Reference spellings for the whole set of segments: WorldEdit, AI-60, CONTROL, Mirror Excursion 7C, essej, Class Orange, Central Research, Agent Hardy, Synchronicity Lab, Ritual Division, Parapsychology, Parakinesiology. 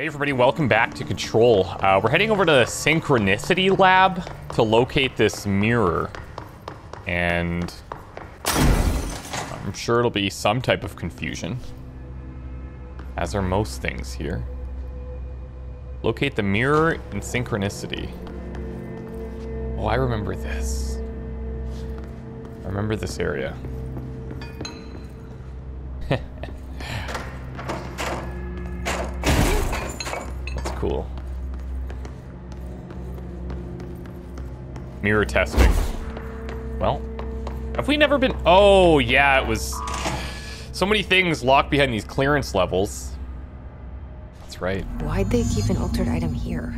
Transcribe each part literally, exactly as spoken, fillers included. Hey everybody, welcome back to Control. Uh, we're heading over to the Synchronicity Lab to locate this mirror. And I'm sure it'll be some type of confusion, as are most things here. Locate the mirror in Synchronicity. Oh, I remember this. I remember this area. That's cool. Mirror testing. Well, have we never been... Oh, yeah, it was... So many things locked behind these clearance levels. That's right. Why'd they keep an altered item here?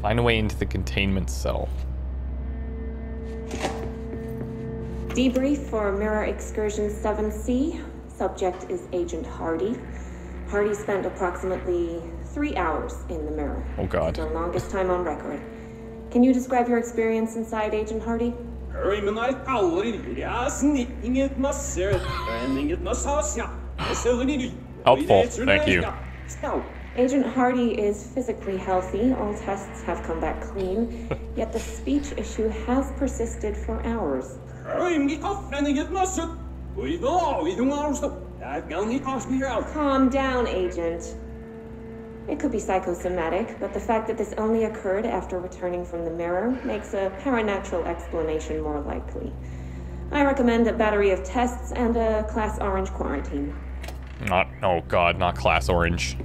Find a way into the containment cell. Debrief for Mirror Excursion seven C. Subject is Agent Hardy. Hardy spent approximately three hours in the mirror. Oh God. The longest time on record. Can you describe your experience inside, Agent Hardy? Helpful, thank you. Agent Hardy is physically healthy. All tests have come back clean. Yet the speech issue has persisted for hours. Calm down, Agent. It could be psychosomatic, but the fact that this only occurred after returning from the mirror makes a paranormal explanation more likely. I recommend a battery of tests and a Class Orange quarantine. Not, oh God, not Class Orange.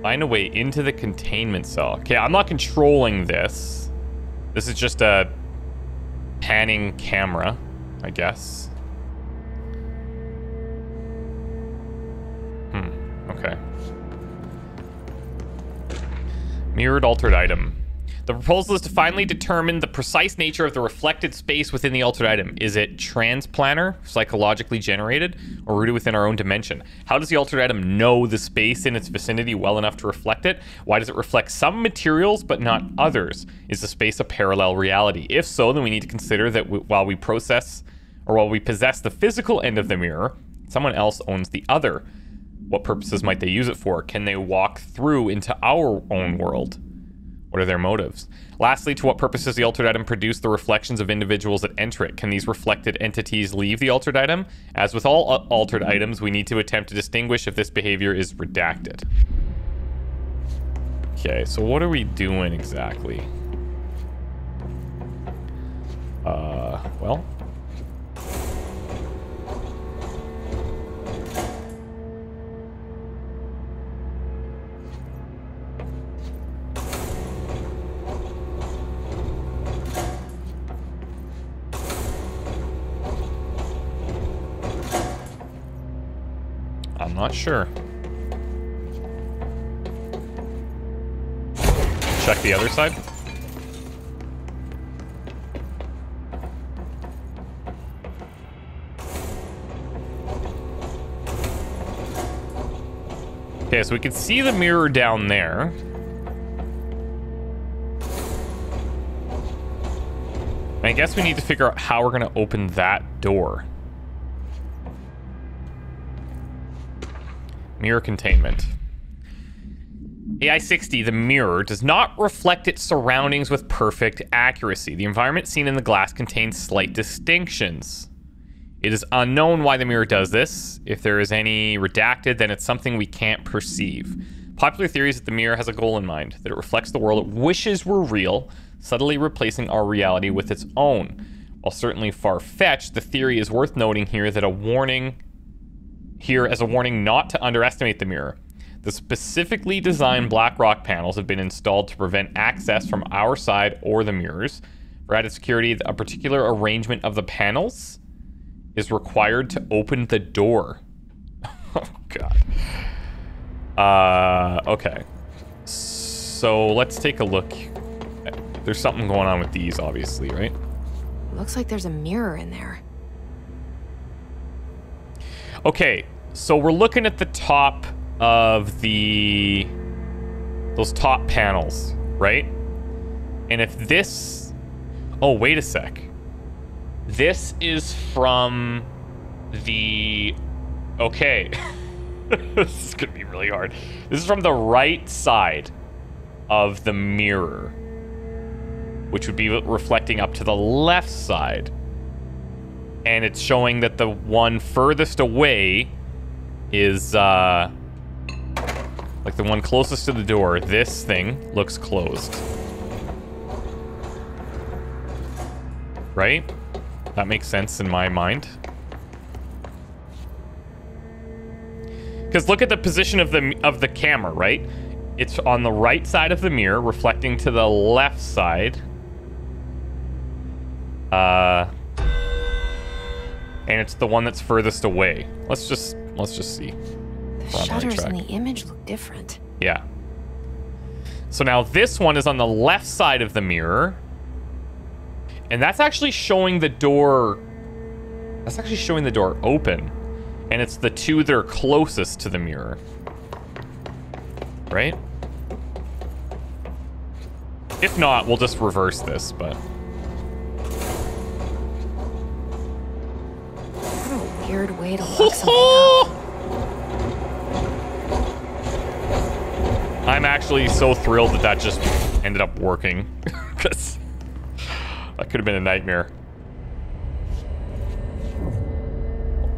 Find a way into the containment cell. Okay, I'm not controlling this. This is just a panning camera, I guess. Hmm, okay. Mirrored altered item. The proposal is to finally determine the precise nature of the reflected space within the altered item. Is it transplanar, psychologically generated, or rooted within our own dimension? How does the altered item know the space in its vicinity well enough to reflect it? Why does it reflect some materials but not others? Is the space a parallel reality? If so, then we need to consider that we, while we process, or while we possess the physical end of the mirror, someone else owns the other. What purposes might they use it for? Can they walk through into our own world? What are their motives? Lastly, to what purpose does the altered item produce the reflections of individuals that enter it? Can these reflected entities leave the altered item? As with all altered items, we need to attempt to distinguish if this behavior is redacted. Okay, so what are we doing exactly? Uh, well... I'm not sure. Check the other side. Okay, so we can see the mirror down there. And I guess we need to figure out how we're gonna open that door. Mirror containment. A I sixty, the mirror, does not reflect its surroundings with perfect accuracy. The environment seen in the glass contains slight distinctions. It is unknown why the mirror does this. If there is any redacted, then it's something we can't perceive. Popular theory is that the mirror has a goal in mind, that it reflects the world it wishes were real, subtly replacing our reality with its own. While certainly far-fetched, the theory is worth noting here that a warning... here as a warning not to underestimate the mirror. The specifically designed black rock panels have been installed to prevent access from our side or the mirrors. For added security, a particular arrangement of the panels is required to open the door. Oh, God. Uh, okay. So let's take a look. There's something going on with these, obviously, right? Looks like there's a mirror in there. Okay. So we're looking at the top of the, those top panels, right? And if this, oh, wait a sec. This is from the Okay. This is gonna be really hard. This is from the right side of the mirror, which would be reflecting up to the left side. And it's showing that the one furthest away is, uh, like the one closest to the door. This thing looks closed. Right? That makes sense in my mind. Because look at the position of the of the camera, right? It's on the right side of the mirror, reflecting to the left side. Uh, and it's the one that's furthest away. Let's just let's just see. The shutters in the image look different. Yeah. So now this one is on the left side of the mirror, and that's actually showing the door. That's actually showing the door open. And it's the two that are closest to the mirror. Right? If not, we'll just reverse this, but... What a weird way to lock something up. I'm actually so thrilled that that just ended up working. Because that could have been a nightmare.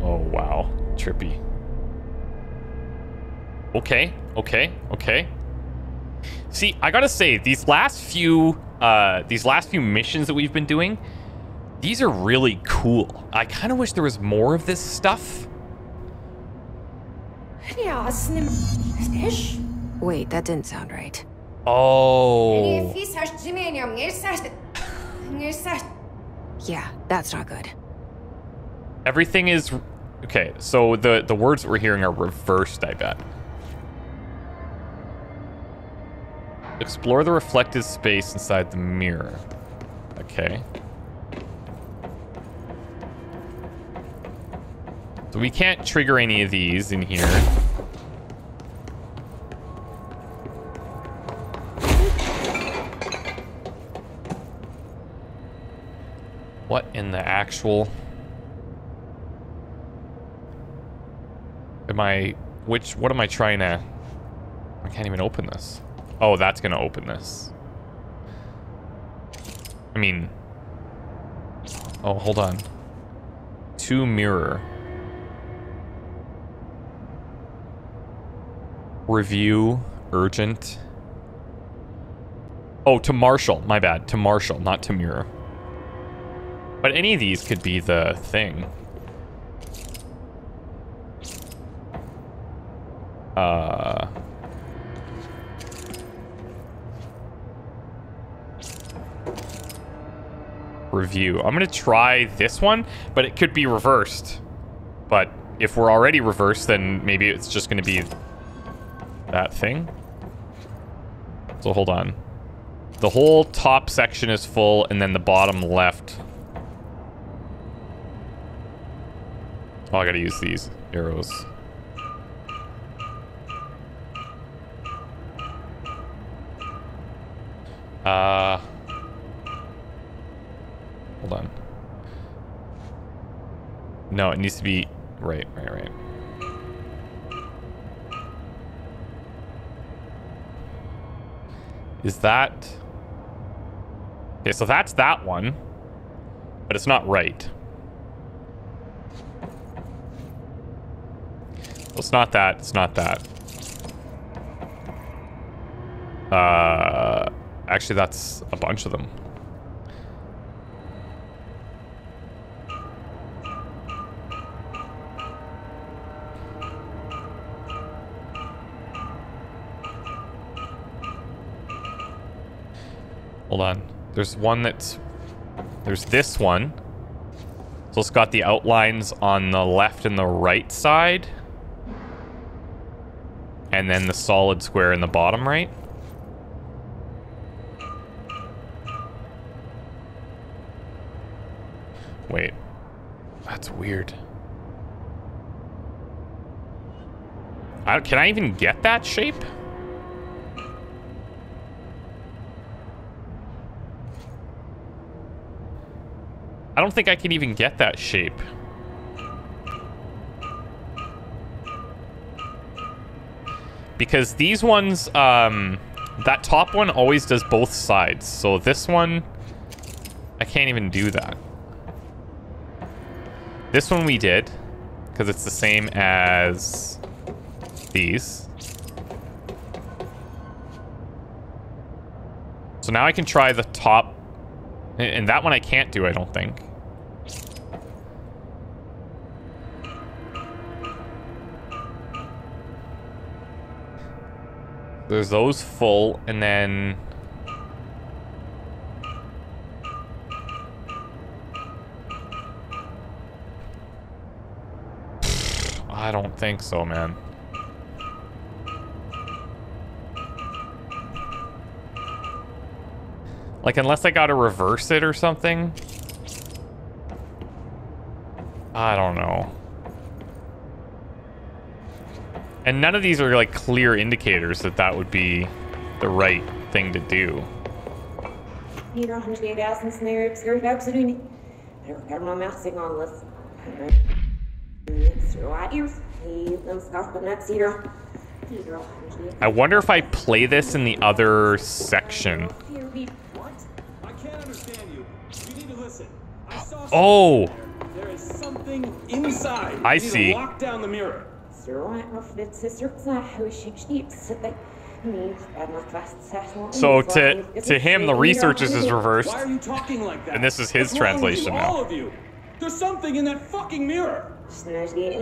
Oh, wow. Trippy. Okay, okay, okay. See, I gotta say, these last few, uh, these last few missions that we've been doing, these are really cool. I kind of wish there was more of this stuff. Wait, that didn't sound right. Oh. Yeah, that's not good. Everything is... Okay, so the, the words that we're hearing are reversed, I bet. Explore the reflected space inside the mirror. Okay. So we can't trigger any of these in here. What in the actual... Am I, which, what am I trying to, I can't even open this. Oh, that's going to open this. I mean, oh, hold on. To mirror. Review, urgent. Oh, to Marshall, my bad. To Marshall, not to mirror. But any of these could be the thing. Uh, review. I'm gonna try this one, but it could be reversed. But if we're already reversed, then maybe it's just gonna be that thing. So hold on. The whole top section is full, and then the bottom left. Oh, I gotta use these arrows. Uh, hold on. No, it needs to be right, right, right. Is that... Okay, so that's that one, but it's not right. Well, it's not that, it's not that. Uh... Actually, that's a bunch of them. Hold on. There's one that's... There's this one. So it's got the outlines on the left and the right side. And then the solid square in the bottom right. Wait, that's weird. I, can I even get that shape? I don't think I can even get that shape. because these ones, um, that top one always does both sides. So this one, I can't even do that. This one we did, because it's the same as these. So now I can try the top, and that one I can't do, I don't think. There's those full, and then... I don't think so, man. Like, unless I gotta reverse it or something. I don't know. And none of these are, like, clear indicators that that would be the right thing to do. I wonder if I play this in the other section. What? I can't understand you. You need to listen. I saw oh. There is something inside. I see. Lock down the mirror. So to to him the researchers is reversed. Why are you talking like that? And this is his translation now. All of you. There's something in that fucking mirror. So trippy.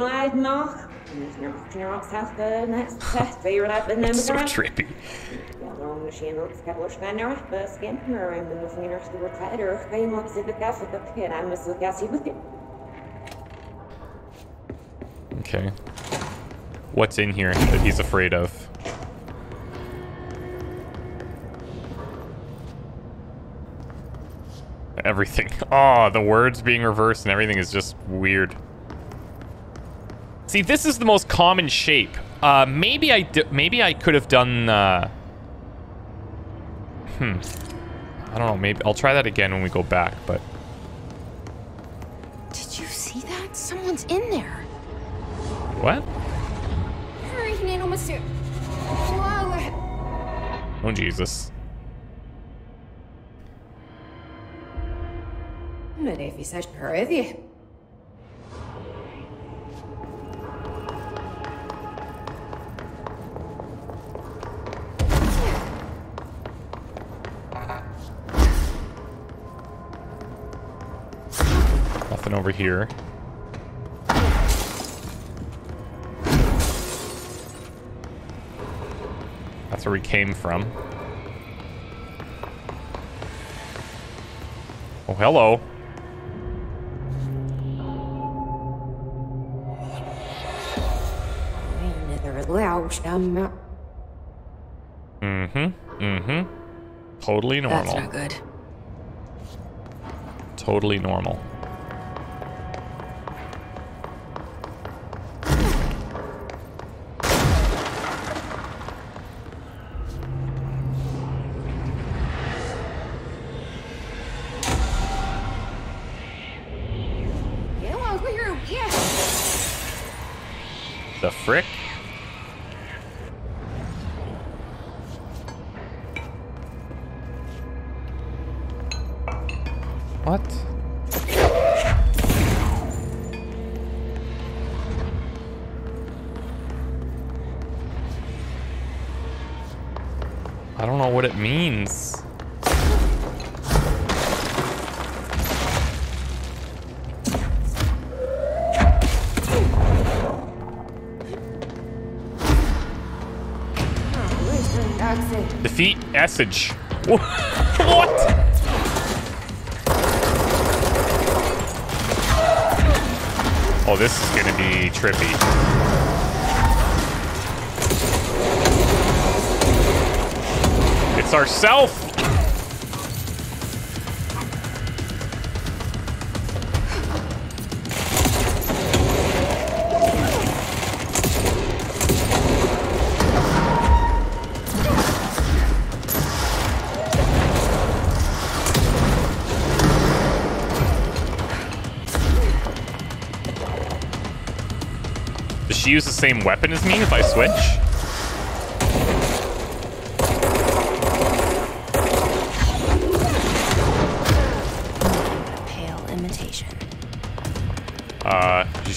Okay. What's in here that he's afraid of? Everything. Oh, the words being reversed and everything is just weird. See, this is the most common shape. Uh, maybe I d maybe I could have done. Uh, hmm. I don't know. Maybe I'll try that again when we go back. But did you see that? Someone's in there. What? Oh Jesus. Nothing over here. That's where we came from. Oh, hello. Mm-hmm. Mm-hmm. Totally normal. That's not good. Totally normal. The frick? What? I don't know what it means. Defeat Essage. What? Oh, this is gonna be trippy. It's ourself. Use the same weapon as me if I switch?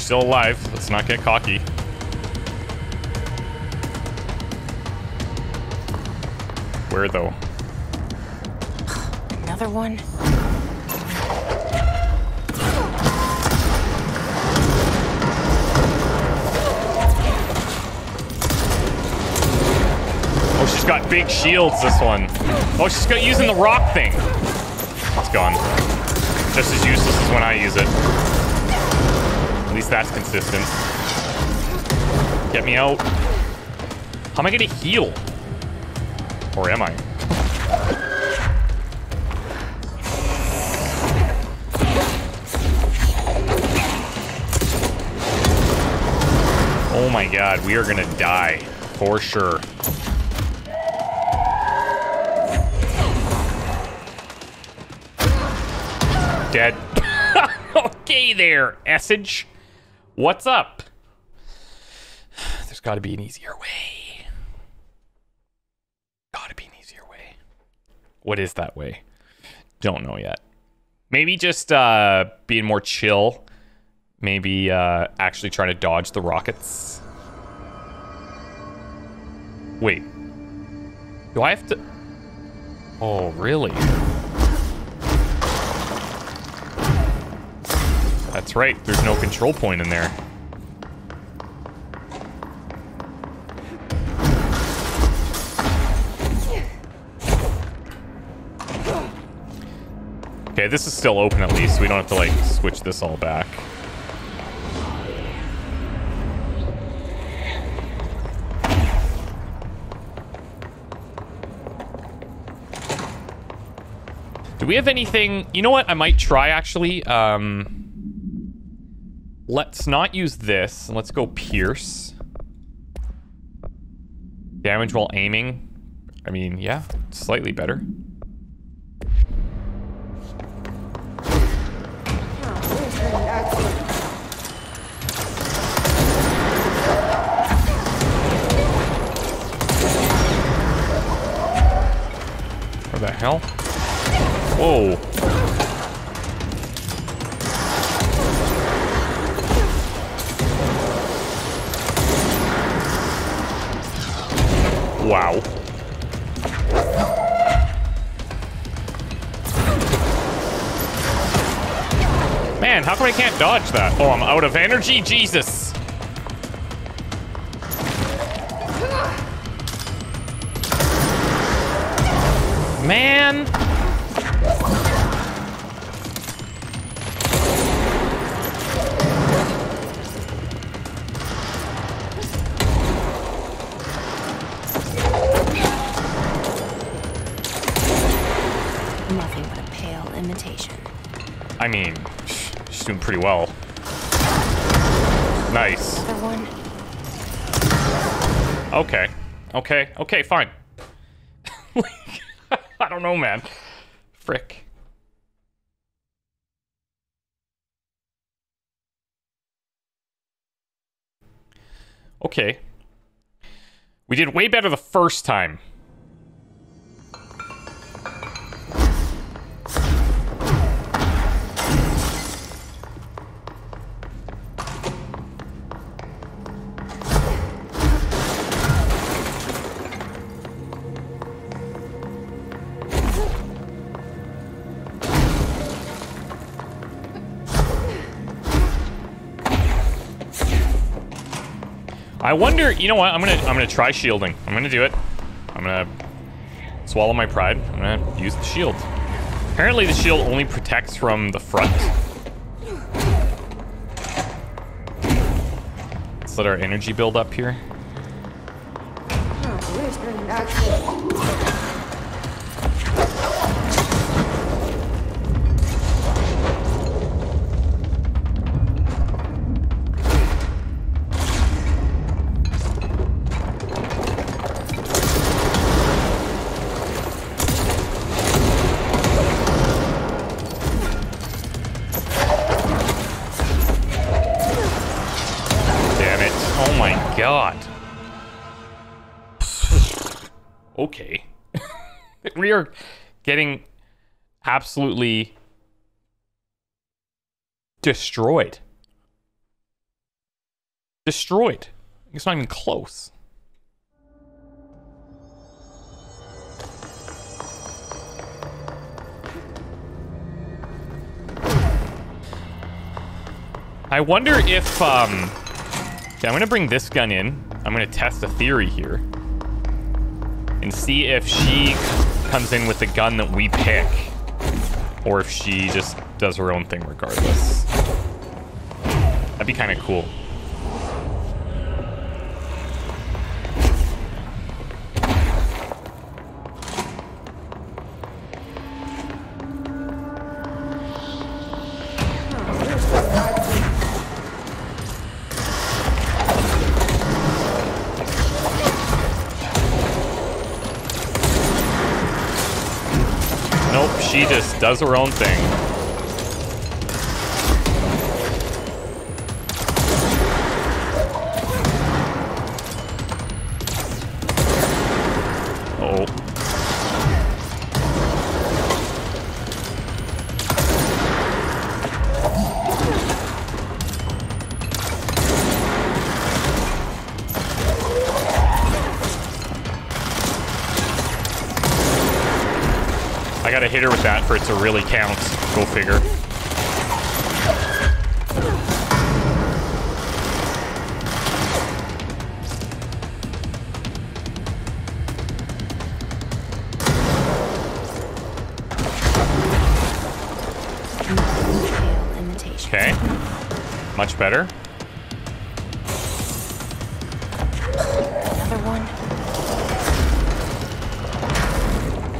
still alive. Let's not get cocky. Where though? Another one? Oh, she's got big shields, this one. Oh, she's got using the rock thing. It's gone. Just as useless as when I use it. At least that's consistent. Get me out. How am I gonna heal? Or am I? Oh my god, we are gonna die. For sure. Dead. Okay there, Essage. What's up? There's gotta be an easier way. What is that way? Don't know yet. Maybe just uh, being more chill. Maybe uh, actually trying to dodge the rockets. Wait. Do I have to... Oh, really? That's right. There's no control point in there. Okay, this is still open at least, so we don't have to, like, switch this all back. Do we have anything... You know what I might try, actually? Um, let's not use this. Let's go pierce. Damage while aiming. I mean, yeah, slightly better. What the hell? Whoa. Wow. Man, how come I can't dodge that? Oh, I'm out of energy? Jesus. Man! Nothing but a pale imitation. I mean, she's doing pretty well. Nice. Okay. Okay. Okay, fine. I don't know, man. Frick. Okay. We did way better the first time. I wonder, you know what, I'm gonna I'm gonna try shielding. I'm gonna do it. I'm gonna swallow my pride. I'm gonna use the shield. Apparently the shield only protects from the front. Let's let our energy build up here. Okay. We are getting absolutely destroyed. destroyed. It's not even close. I wonder if, um... okay, I'm gonna bring this gun in. I'm gonna test a theory here. And see if she comes in with the gun that we pick. Or if she just does her own thing regardless. That'd be kind of cool. She just does her own thing. Uh oh. I gotta hit her with that for it to really count. Go figure. Okay. Much better. Another one.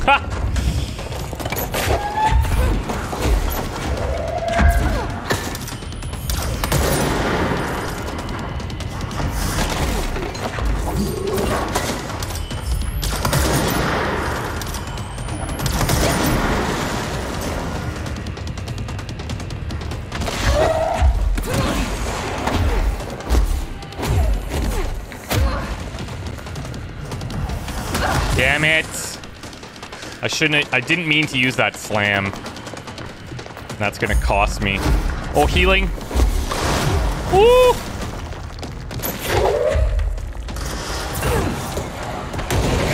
Ha! Damn it! I shouldn't. I didn't mean to use that slam. That's gonna cost me. Oh, healing! Woo!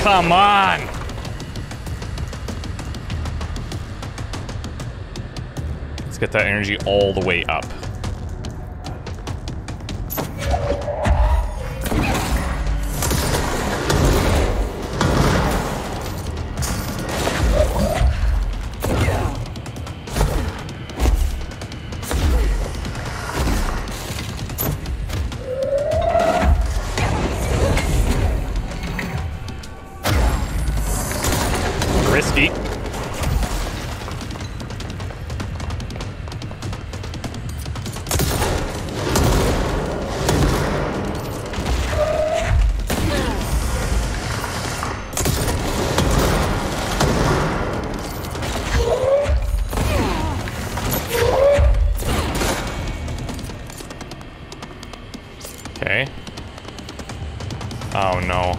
Come on! Let's get that energy all the way up. Okay. Oh no.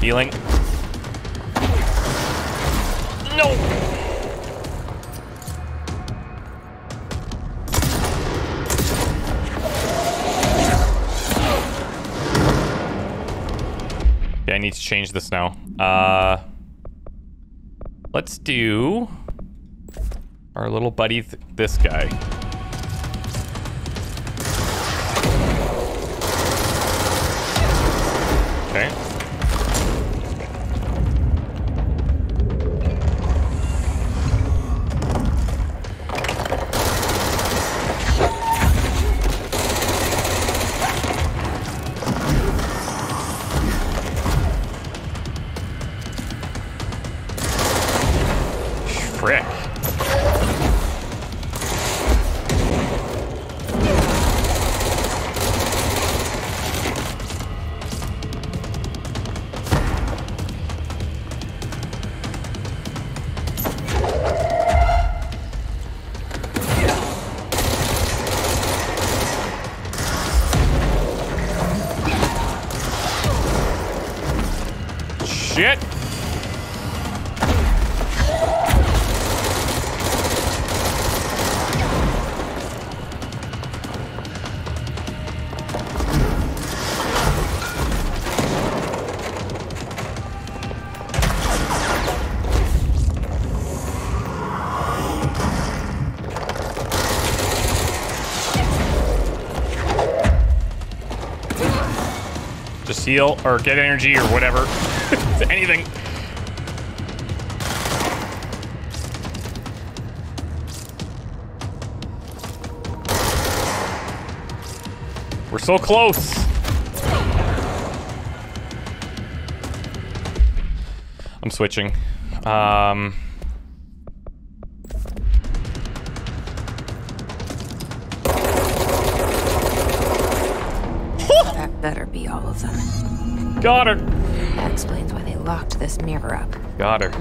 Healing. No. Okay, I need to change this now. Uh, let's do our little buddy, th this guy. Okay. Frick. Shit! heal or get energy or whatever. Anything. We're so close. I'm switching. Um... Better be all of them. Got her. That explains why they locked this mirror up. Got her.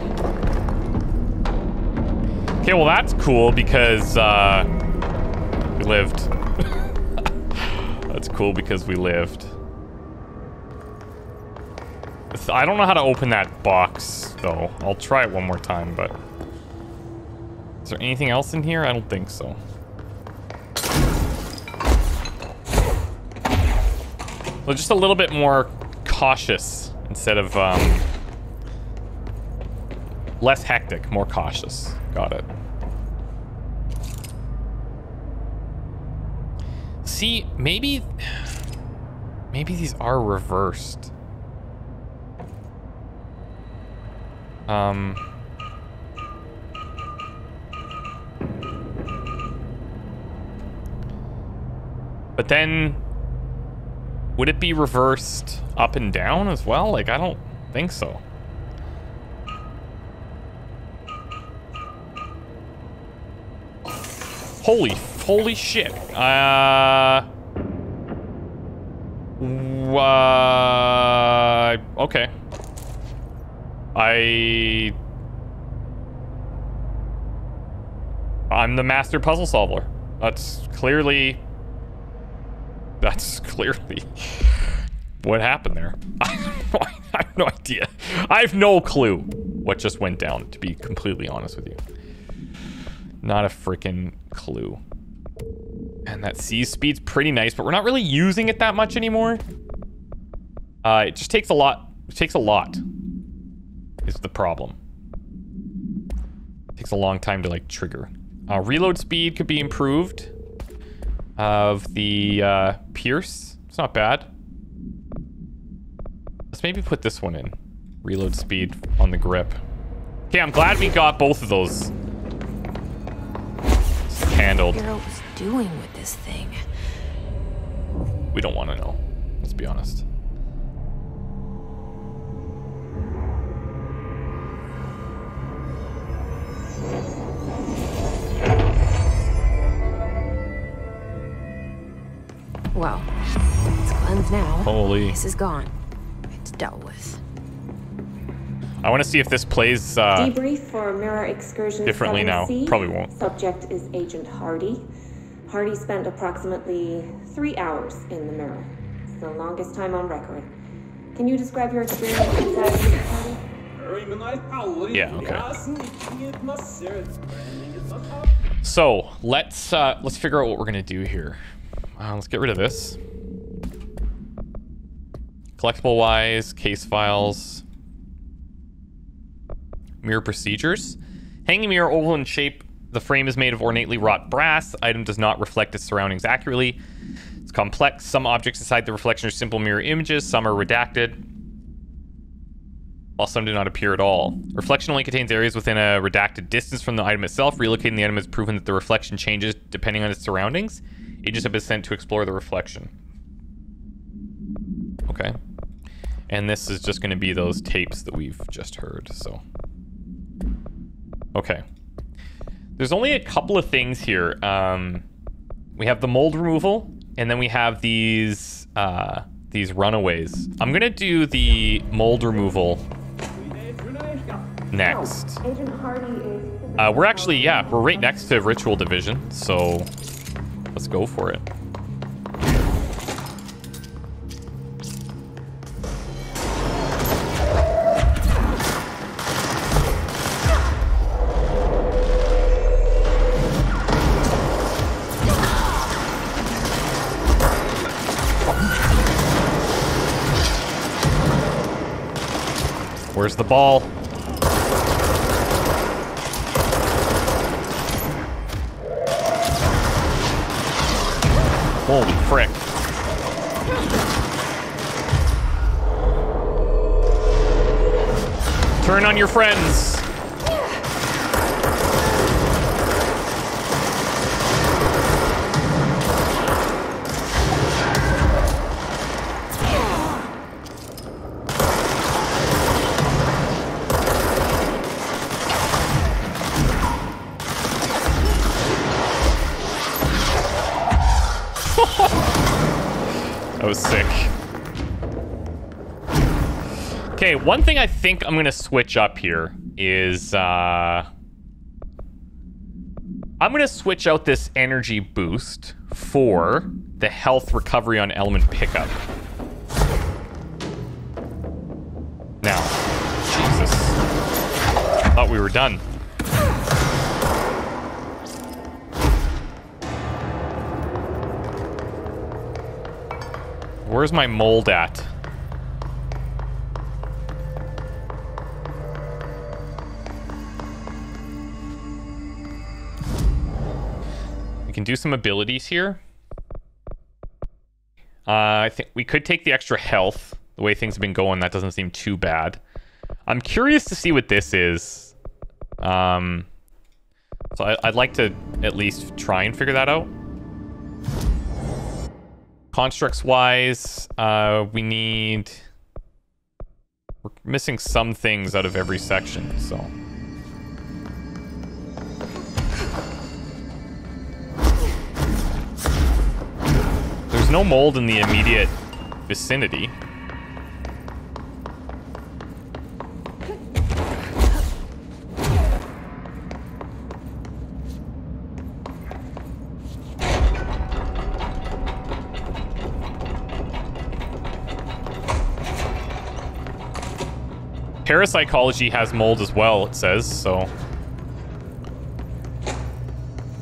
Okay, well that's cool because uh, we lived. That's cool because we lived. I don't know how to open that box though. I'll try it one more time, but is there anything else in here? I don't think so. Well, just a little bit more cautious instead of, um, less hectic, more cautious. Got it. See, maybe, maybe these are reversed. Um... But then... would it be reversed up and down as well? Like, I don't think so. Holy, holy shit. Uh, uh, okay. I... I'm the master puzzle solver. That's clearly... That's clearly what happened there. I have no idea. I have no clue what just went down, to be completely honest with you. Not a freaking clue. And that C speed's pretty nice, but we're not really using it that much anymore. Uh, it just takes a lot. It takes a lot is the problem. It takes a long time to, like, trigger. Uh, reload speed could be improved. Of the uh, Pierce. It's not bad. Let's maybe put this one in. Reload speed on the grip. Okay, I'm glad we got both of those handled. What was doing with this thing? We don't want to know. Let's be honest. Well, it's cleansed now. Holy. This is gone. It's dealt with. I want to see if this plays uh, debrief for Mirror Excursion differently now. Probably won't. Subject is Agent Hardy. Hardy spent approximately three hours in the mirror. It's the longest time on record. Can you describe your experience inside the... Yeah, okay. So, let's, uh, let's figure out what we're going to do here. Uh, let's get rid of this. Collectible-wise, case files. Mirror procedures. Hanging mirror, oval in shape. The frame is made of ornately wrought brass. Item does not reflect its surroundings accurately. It's complex. Some objects inside the reflection are simple mirror images. Some are redacted. While some do not appear at all. Reflection only contains areas within a redacted distance from the item itself. Relocating the item has proven that the reflection changes depending on its surroundings. Agents have been sent to explore the reflection. Okay. And this is just going to be those tapes that we've just heard, so. Okay. There's only a couple of things here. Um, we have the mold removal, and then we have these, uh, these runaways. I'm going to do the mold removal next. Uh, we're actually, yeah, we're right next to Ritual Division, so... let's go for it. Where's the ball? Holy frick. Turn on your friends. Okay, one thing I think I'm gonna switch up here is, uh... I'm gonna switch out this energy boost for the health recovery on element pickup. Now, Jesus. I thought we were done. Where's my mold at? We can do some abilities here. Uh, I think we could take the extra health. The way things have been going, that doesn't seem too bad. I'm curious to see what this is. Um, so I, I'd like to at least try and figure that out. Constructs-wise, uh, we need... We're missing some things out of every section, so... No mold in the immediate vicinity. Parapsychology has mold as well, it says, so...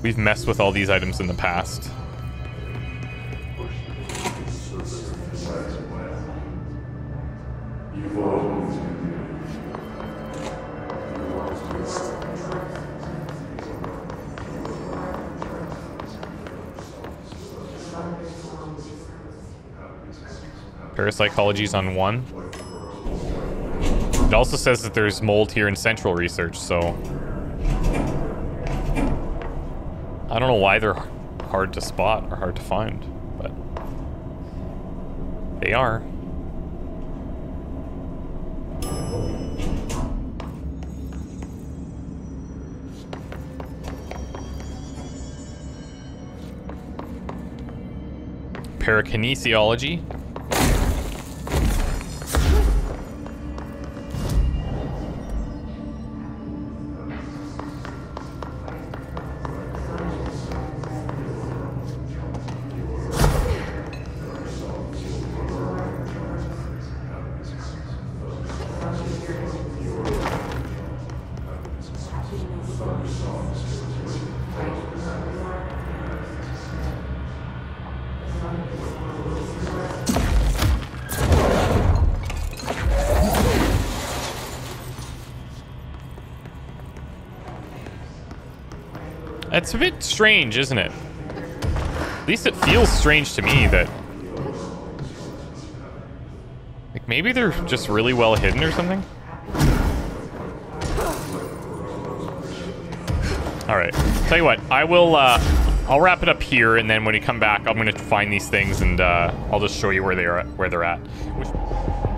We've messed with all these items in the past. Parapsychology's on one. It also says that there's mold here in Central Research, so... I don't know why they're hard to spot or hard to find, but... They are. Parakinesiology. It's a bit strange, isn't it? At least it feels strange to me that... Like, maybe they're just really well hidden or something? Alright. Tell you what, I will, uh... I'll wrap it up here, and then when you come back, I'm gonna find these things, and, uh... I'll just show you where they are, where they're at. Which